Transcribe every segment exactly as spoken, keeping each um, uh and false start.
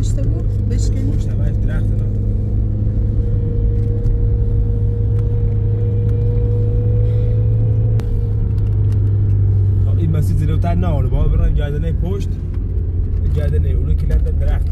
داشته بود بشکنی؟ مشتبهش درخت دارم. این مسیر زیروتر نه آنو با برن گردنه پشت گردنه اونو کلنده درخت.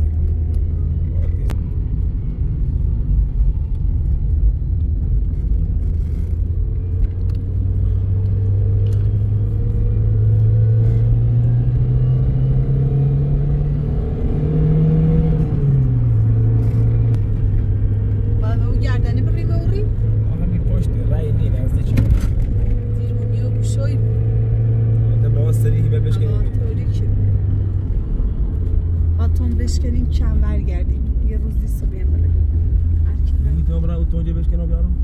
بشکنیم چند برگردیم یه روز دیست رو بیم بله این تو برای تو اونجا بشکنم بیارم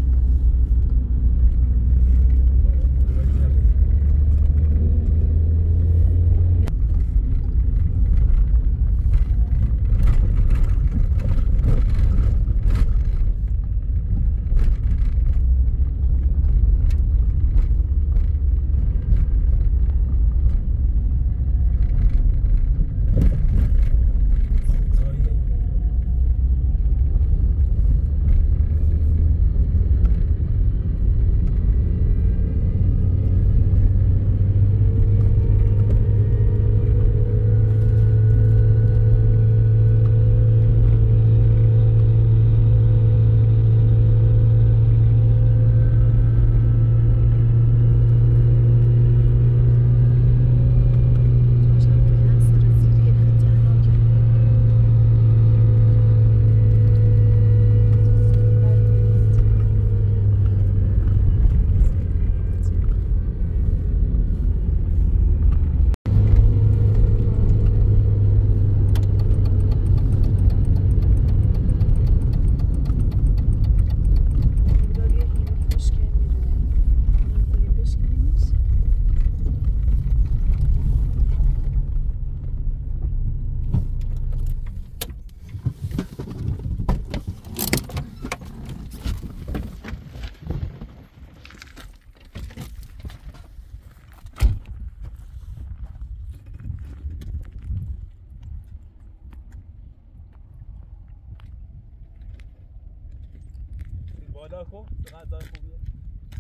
بالا خوب، چقدر دار خوبیه؟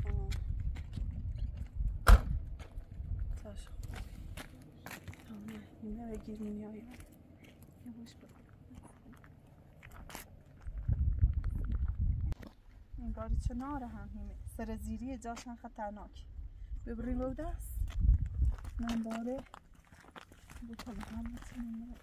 آه تاش خوبیه آمه، این نه بگیر نمی آیه یه باش بگیر این گاری چه ناره هم هیمه سر زیری جاشن خطرناک ببریم او دست من داره بکنم هم بسیم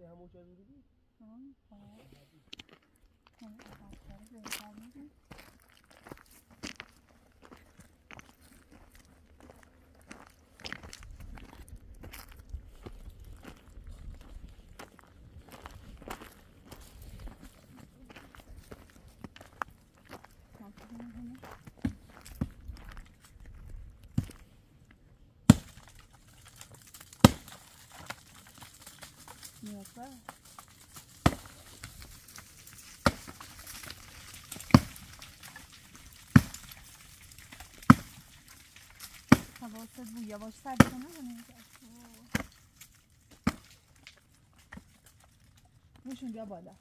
برای همون چه رو دیدی؟ همون باید Well. Havası bu yavaşlar bir tane mi? Bu şimdi yabala.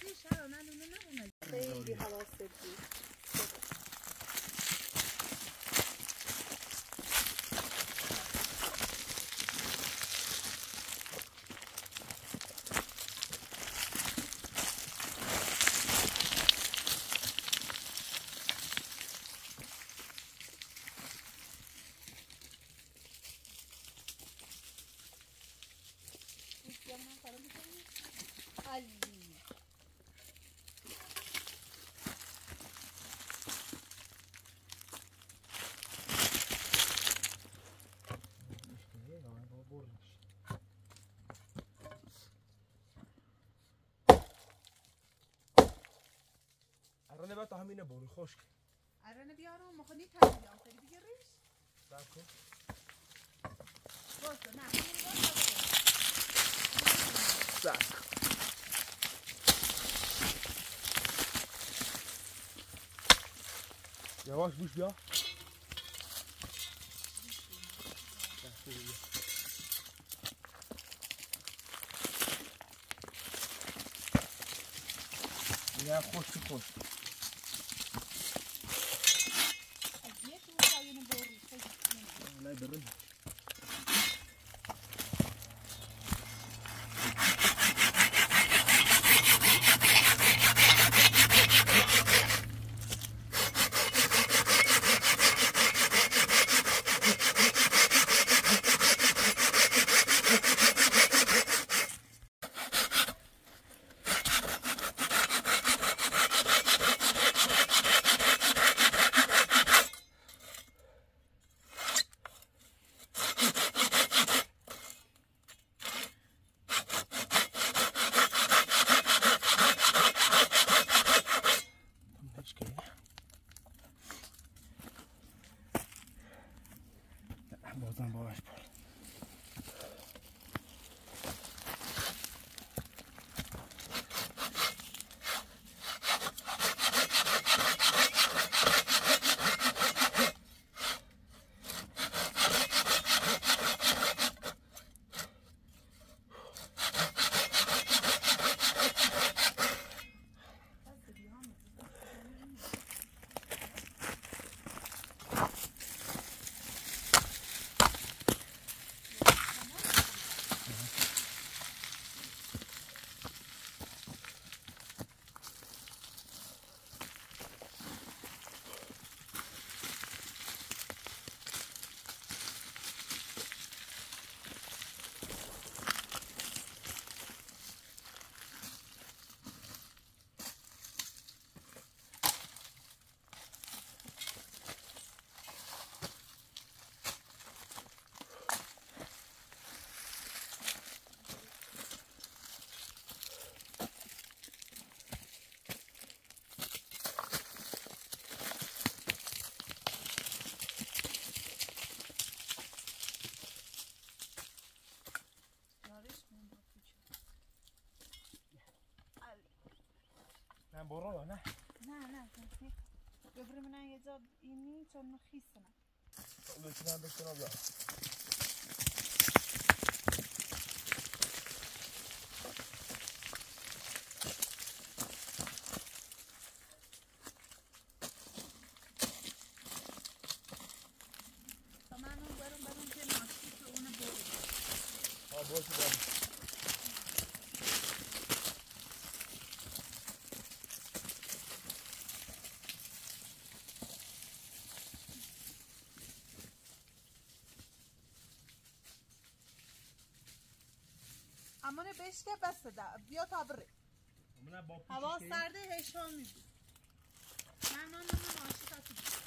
نوازی شبا من اونو نبوند خیلی حواست بود. ارانه بعد تا همینه بوری خشک ارانه بیارم ما خود نیت هم بیام خیلی دیگه ریش درد کن باز کن نه درد کن یواش بوش بیا بیا یا خوش خوش برو نه نه نه دوباره من یه جا اینی چون نخیسته نه لطفاً بکن آبیا تماماً برم برم که ناشتی تو اون برو آب باشی برم امونه بشکه بسته ده بیا تا بره هوا سرده هشتان میدی من من من ماشی تا تو بید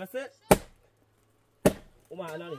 That's it. ومع علاني.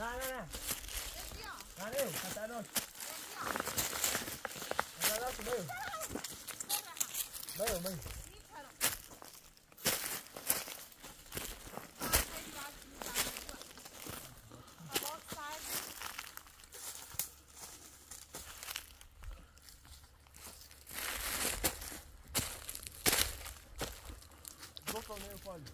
Nein, nein, nein. Nein, nein, kannst du auch noch. Kannst du auch noch, Möjo. Möjo, Möjo. Boca o Möjo, pode.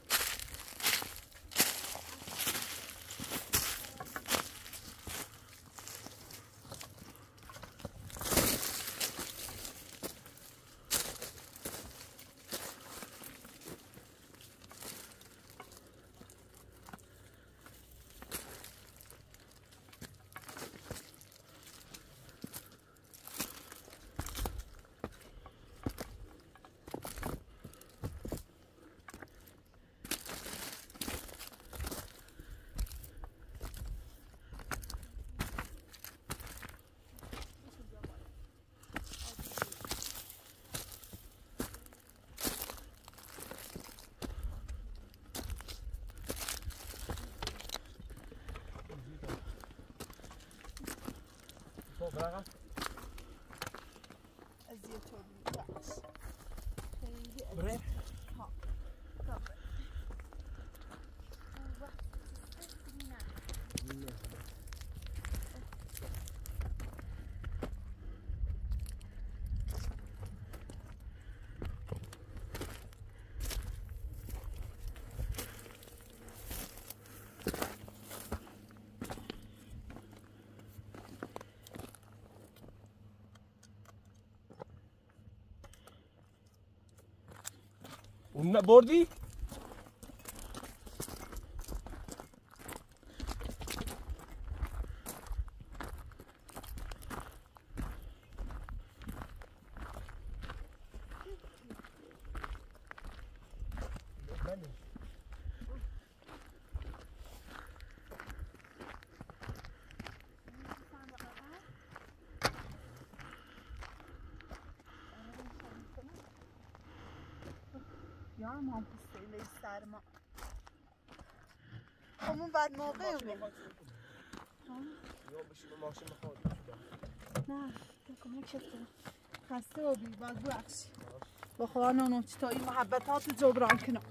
Braga. Eziyet oldu. Buraya. Ha. Tamam. Bak. Dinle. اون بردی؟ هم پسیله سر ما همون بعد موقع اومد یا بشیم ماشین بخواد نه کمک شد خسته و بیباز بخش با خواهان و نوچتایی محبتات جبران کنم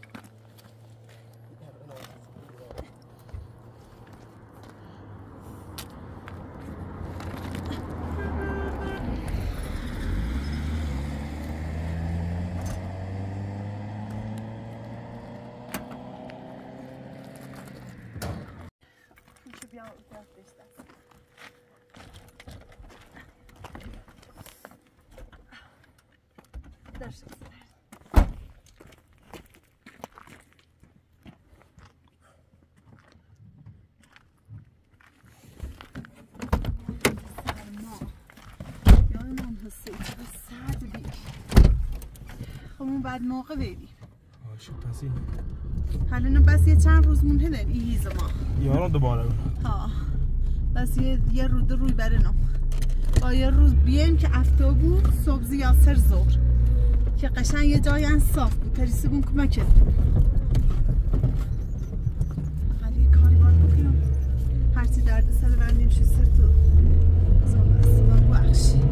Görüşürüz. یادمون هستی چقدر سرد بیش. خب بعد موقع بیدیم آشو پسی حالا نه بس یه چند روز مونده داریم این هیز ما یاران دوباره ها بس یه, یه رو دو روی برنم با یه روز بیایم که افته بود صبزی یا سر زور که قشن یه جای انصاف بود تریسی بون کمکت فقط یه کاری بار بکنم هرچی درد سر برنیم شد سر تو زور از من بخشی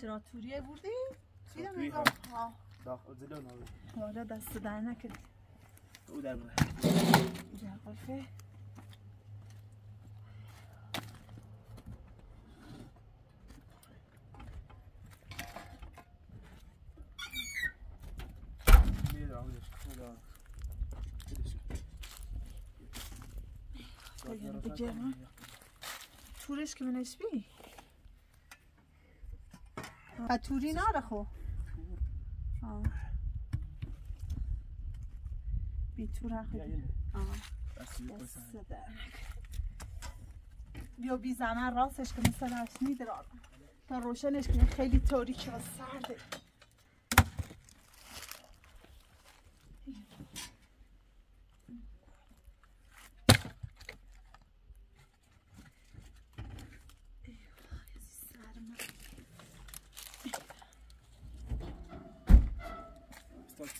چرا توریه بردی؟ دیدم اینجا ها داخل زلون ها حالا دست در نکردی او در مونه جرقافه بیده آمدش خدا بگیرم بگیرم تورش که منش بی؟ توری ناره خو بی توره خو بیا بی زمن راستش که مثل هشت میدرار تا روشنش که خیلی تاریکه و سرده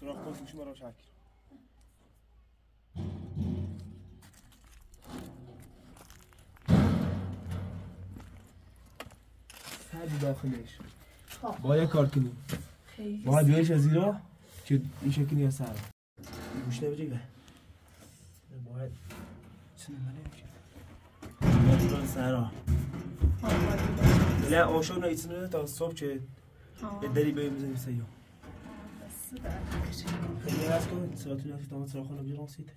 سراغ باز گوشی برای شکر سرد داخلش باید کار کنیم باید بیایش از ایرا که این شکلی یا سرد گوش نبریده باید چه نمانه میشه باید سرد باید باید لا عاشون ایتنه تا صبح که دری به میزنیم سیو. خیلی راست کن سراتون هفته تمام سر خونه بیرون سید.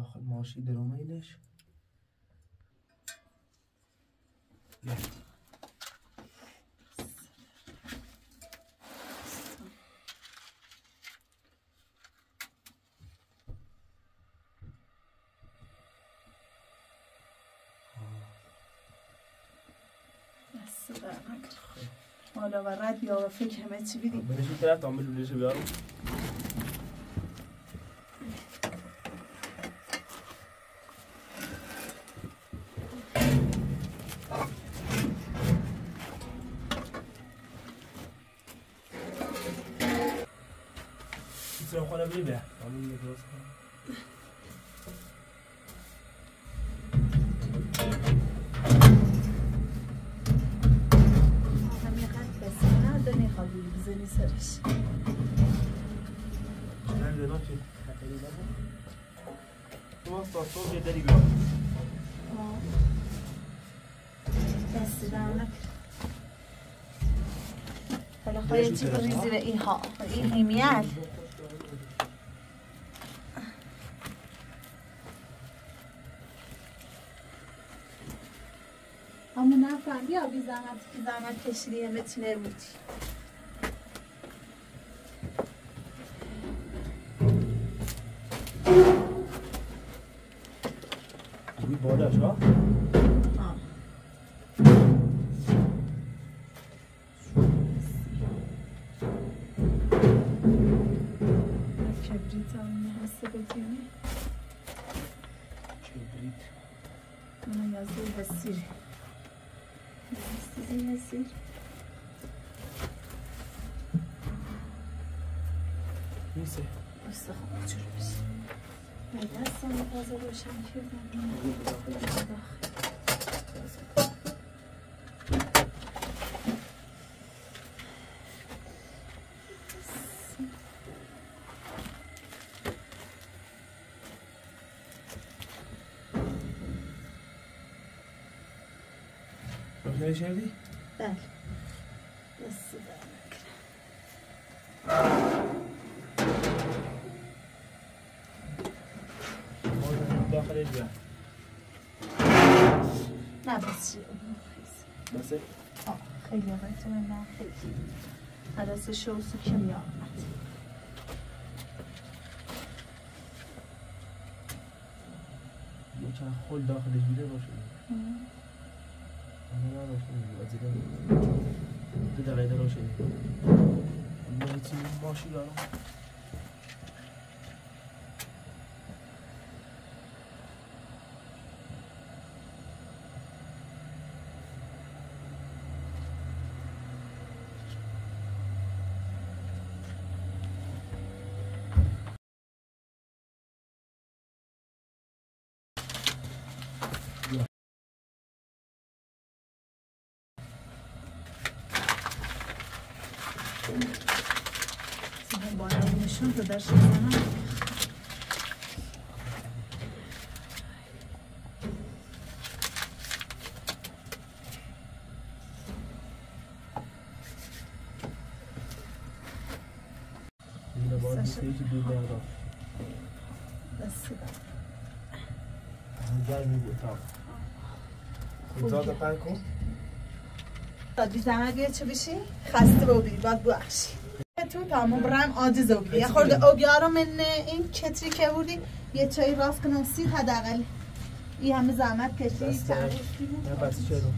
آخر ماشی درامه ایلش. حالا و رد بیا و فکر همه چی بیدیم بنشون طرف تا عمل بلیشه بیارم این سرم خانه بری بیا عمل نگراز کنم سرش من دنات خطری نبود تو ساسو یه دری بیار دستی در نکرد حالا خواهی چی کنی زیر این ها این هیمیل اما نفهمی آبی زحمتی که زحمت کشیدی همه چی نبودی نیسه بسته خب بچه رو بسته بایده از سانه بازه روشن کردن بخیره شدی؟ بله بسته بکنم بیا. نه بس چی؟ بسه؟ آه خیلی آقای تو من نه خیلی حدث شوسو کمی آمد یه چند خل داخلش بیده باشه همه نه روشن بیده از ایده دو دقیقه روشن بیده اما هیچی باشی دارم شون تو درش بزنم اینه باید بیسته یکی دو دارم دسته دارم جای میگوتم خودزاد قرد کن داد بیزمه بیه چه بشی؟ خسته با بیدی باید بخشی تو تمام برم عاجز اوگی یه خورده اوگیارم من این کتری که بودی یه چایی راست کنم سی حداقل این همه زحمت کشی تعریف بود نه بس چرا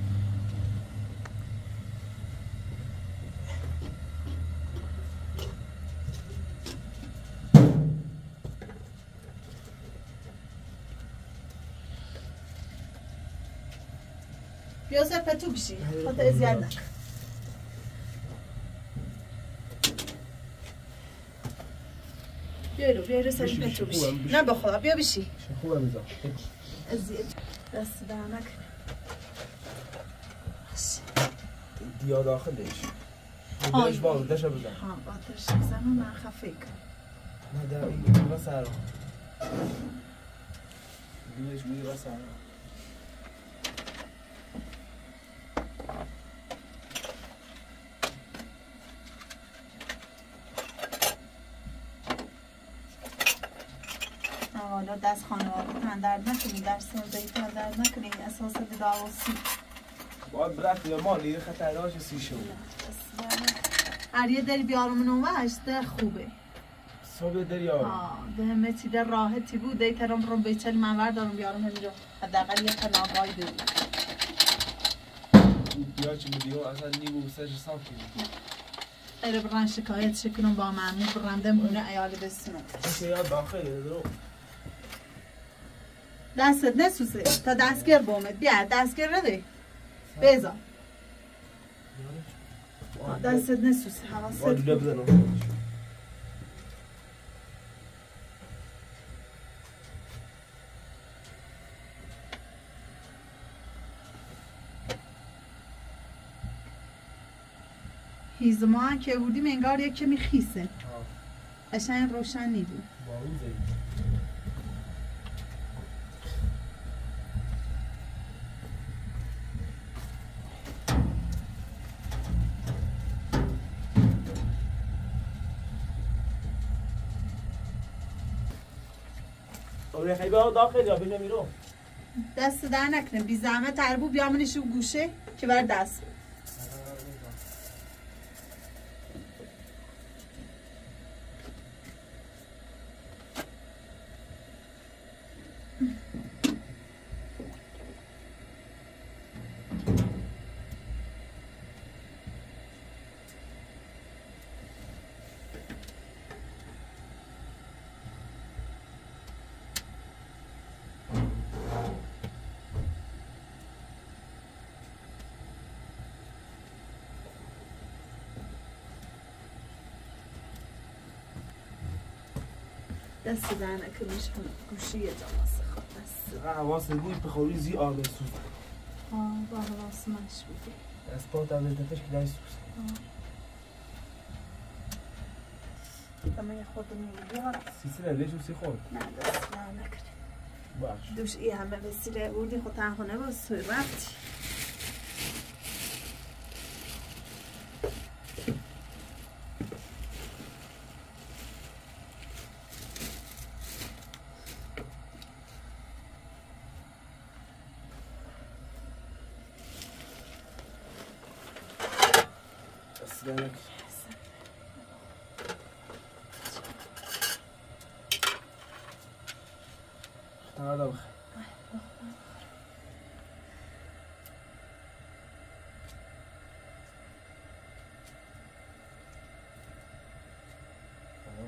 بیا سر پتو بشی خودت ازیاد نکن بیارو بیارو سر این پتو بشی نه بخدا بیا بشی خوبه بزن دست در نکنه دیا داخلش بودش باز دشه بزن ها بازش بزن من خفه کن نه در این بزن سر Duas mil passaram. حالا دست خانوادتون درد نکنید، دست سازاییتون درد نکنید، اساس داواسی باید برخت لما لیره خطرهاش سی شد هریه داری بیارمون اونوش در خوبه صبح داری آره ده همه چی در راحتی بود دیگه رو رو بیچل منور دارم بیارم همینجا حداقل یه تناقای داریم بیا چی بودیو اصلا نیگو بسش سام کنید ایره برن شکایت شکنم با ممنون برندم اونه ایال بسنم بسه یاد داخلی درو دستت نسوسه تا دستگر بامد بیا دستگر رده بزار دستت نسوسه حواست بود هیزما هم که بودیم انگار یک کمی خیسه قشنگ روشن نیدیم خیلی به ها داخل یا بینه میرو دست در نکنم بی زحمه تربو بیامونش رو گوشه که بر دست دست دهن اکرمش گوشی یه جواز خود دست حواس بوی پخوری زی آده سوز ها با حواس منش بوده دست پا در دفتش که دای سوز دمه خود رو میگوید سیسره لیشون سی خود نه دست دهن اکرم بخش دوش ای همه بسیره بودی خود تنخونه با سوی رفتی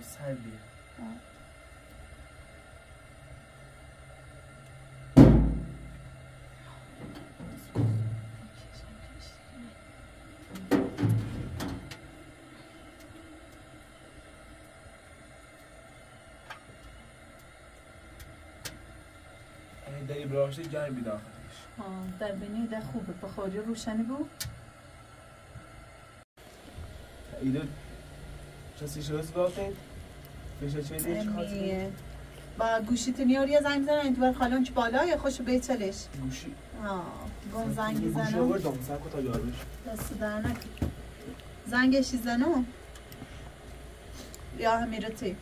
سر بیا این دری براشته جرم بیدن خودش در بینی ده خوبه بخاری روشنی بود ایده چسی شروز بافتید؟ با گوشی تو نیاری یا زنگ زنن تو بر خالون چی بالا یا خوش بیچلش گوشی آه گم زنگی زنن گوشی آوردم سرکو تا یارش دست درنک زنگشی زنو یا همیرتی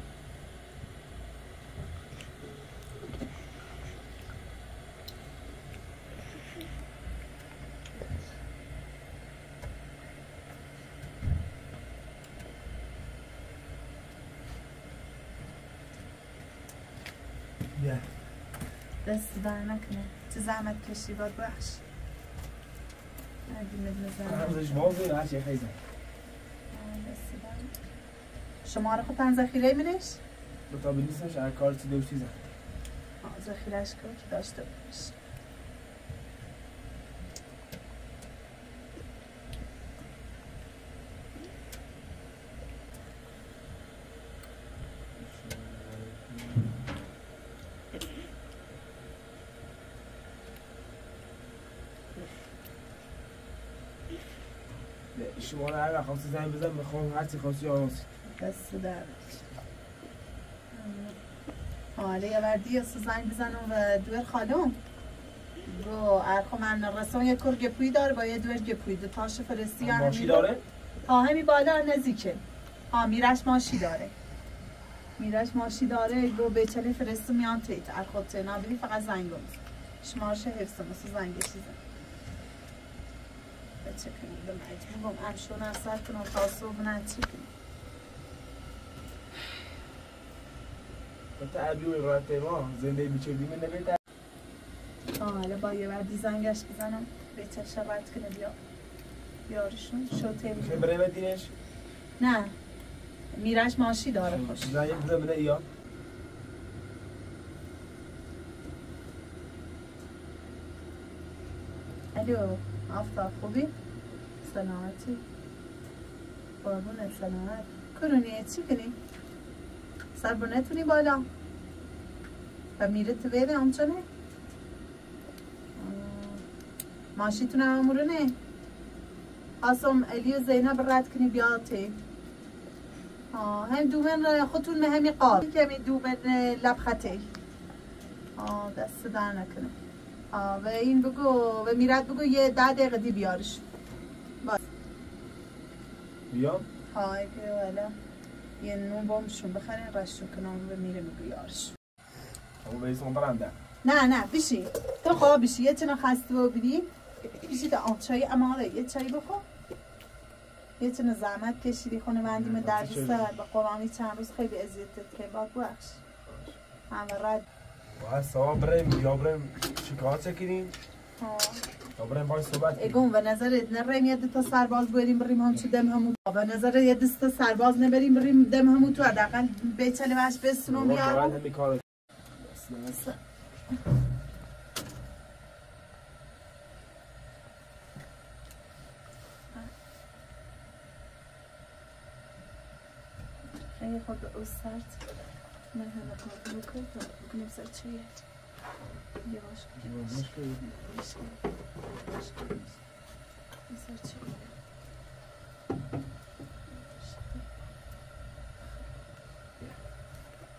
دست در نکنه چه زحمت کشی باید بخش نگیمت نزنم هرچی خیلی زن شما رو خود تن زخیره میرش؟ بتا بینیستم شهر کار چی دوشتی زن زخیرهش کن که داشته باش شما را هر خواستی زنی بزن میخوام هرچی خواستی آرام سید دست درش آره وردی سوزن بزنم و دور خالم رو ارخو من رسون یک کور گپوی داره با یه دور گپوی دو تاش فرستی ماشی داره؟ ها همی بالا نزیکه ها میرش ماشی داره میرش ماشی داره رو به چلی فرستو میان تیت ارخو تینا بلی فقط زنگو میزن شمارش حفظم مثل زنگه چیزم بچه کنیم بگم امشون اصلا کنم خاصو بنتی کنیم تعبیر راحته ما زنده میچویم نمیده. آره باید وارد زنگش بزنم بهتر شبات کنه بیا بیارشون شوته. چه برای بدیش؟ نه میراش ماشی داره خوش. زنگ بزن بده یا. الو آفتاب خوبی؟ سلامتی؟ قربونت سلامت. کرونی چی کنی؟ سر بنتونی بالا و میره تو بیره همچنه ماشیتون هم امورونه آسم علی و زینب رد کنی بیاته هم دومن خودتون مهمی قار کمی دومن لبخته دست در نکنه و این بگو و میرد بگو یه ده دقیقه دی بیارش باز بیا؟ های که والا یه نون بامشون بخرین رشون کنم و میره میگویارش اما به ایسان برنده؟ نه نه بشی تو خواه بشی یه چنان خسته و بری بشی تا آن چای اماره یه چای بخواه یه چنان زحمت کشیدی خانوندیم دردی سر و قرآنی چند روز خیلی اذیتت که باید بخش همه رد باید سابرم یا برم شکار چکنیم اگون و نظر نریم یاد تا سرباز بریم بریم هم تو دم همون و نظر یاد تا سرباز نبریم بریم دم همون تو حداقل به چلی وش بسنو میارم خیلی خود به او سرد من همه کار بکنم بکنم سر چیه Девушка, девушка, девушка, девушка, девушка,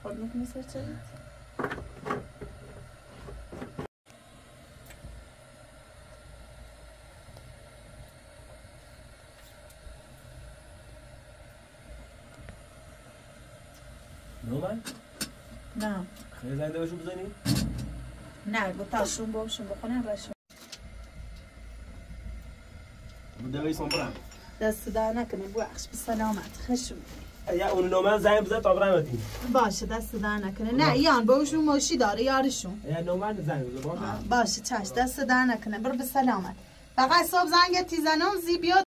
Одну не сочетать. Думай? Да. Хай зайдем еще бзани. نه با تاشون بامشون بخونم راشون دوی سنبرم دست دانه کنه بوخش به سلامت خشم یا اون نومن زنگ بزن تا برمتیم باشه دست دانه کنه نه یان باشون ماشی داره یارشون یا نومن زنگ بزن باشه چشم دست دانه کنه برو به سلامت فقط صبح زنگ تیزنم زی بیاد